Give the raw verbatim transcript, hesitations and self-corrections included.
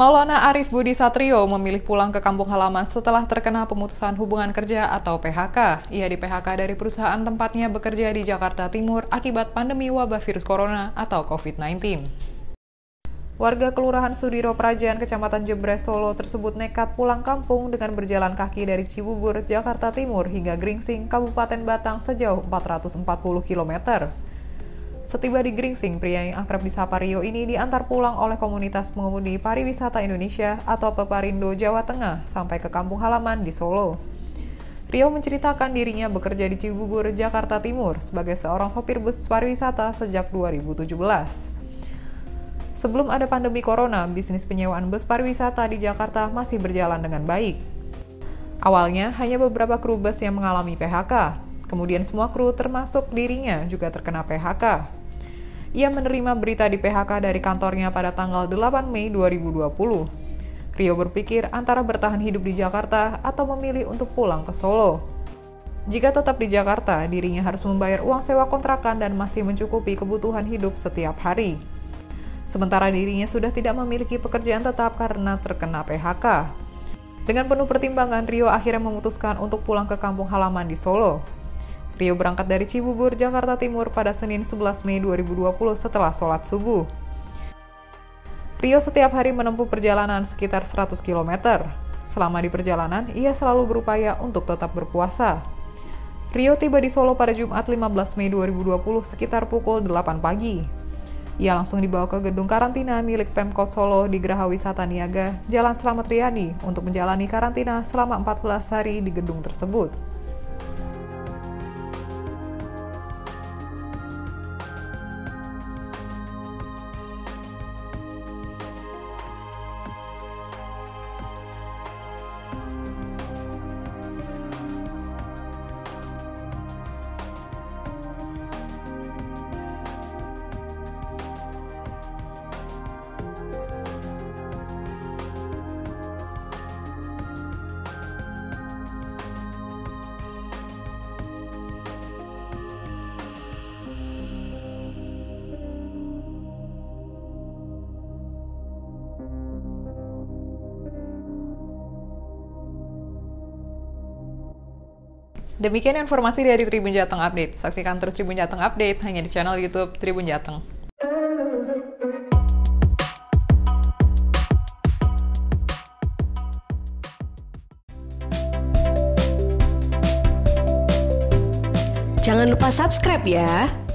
Maulana Arif Budi Satrio memilih pulang ke kampung halaman setelah terkena pemutusan hubungan kerja atau P H K. Ia di P H K dari perusahaan tempatnya bekerja di Jakarta Timur akibat pandemi wabah virus corona atau COVID nineteen. Warga Kelurahan Sudiro Prajan, Kecamatan Jebres, Solo tersebut nekat pulang kampung dengan berjalan kaki dari Cibubur, Jakarta Timur hingga Gringsing, Kabupaten Batang sejauh empat ratus empat puluh kilometer. Setiba di Gringsing, pria yang akrab disapa Rio ini diantar pulang oleh komunitas pengemudi pariwisata Indonesia atau Peparindo Jawa Tengah sampai ke kampung halaman di Solo. Rio menceritakan dirinya bekerja di Cibubur, Jakarta Timur sebagai seorang sopir bus pariwisata sejak dua ribu tujuh belas. Sebelum ada pandemi corona, bisnis penyewaan bus pariwisata di Jakarta masih berjalan dengan baik. Awalnya, hanya beberapa kru bus yang mengalami P H K. Kemudian semua kru termasuk dirinya juga terkena P H K. Ia menerima berita di P H K dari kantornya pada tanggal delapan Mei dua ribu dua puluh. Rio berpikir antara bertahan hidup di Jakarta atau memilih untuk pulang ke Solo. Jika tetap di Jakarta, dirinya harus membayar uang sewa kontrakan dan masih mencukupi kebutuhan hidup setiap hari. Sementara dirinya sudah tidak memiliki pekerjaan tetap karena terkena P H K. Dengan penuh pertimbangan, Rio akhirnya memutuskan untuk pulang ke kampung halaman di Solo. Rio berangkat dari Cibubur, Jakarta Timur pada Senin sebelas Mei dua ribu dua puluh setelah sholat subuh. Rio setiap hari menempuh perjalanan sekitar seratus kilometer. Selama di perjalanan, ia selalu berupaya untuk tetap berpuasa. Rio tiba di Solo pada Jumat lima belas Mei dua ribu dua puluh sekitar pukul delapan pagi. Ia langsung dibawa ke gedung karantina milik Pemkot Solo di Graha Wisata Niaga, Jalan Selamat Riyadi untuk menjalani karantina selama empat belas hari di gedung tersebut. Demikian informasi dari Tribun Jateng Update. Saksikan terus Tribun Jateng Update hanya di channel YouTube Tribun Jateng. Jangan lupa subscribe ya!